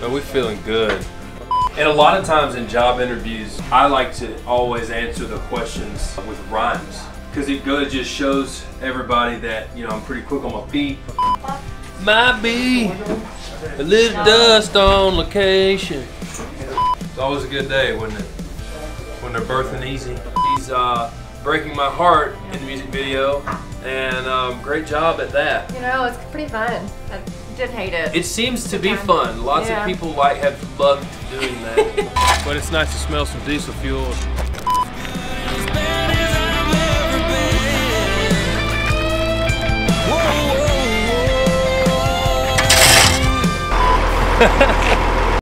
Man, we're feeling good. And a lot of times in job interviews, I like to always answer the questions with rhymes. Because it goes, just shows everybody that, you know, I'm pretty quick on my feet. Might be a little dust on location. It's always a good day, wasn't it? When they're birthing easy. He's breaking my heart in the music video, and great job at that. You know, it's pretty fun. I didn't hate it. It seems to be fun. Lots of people have loved doing that. But it's nice to smell some diesel fuel. Ha ha ha!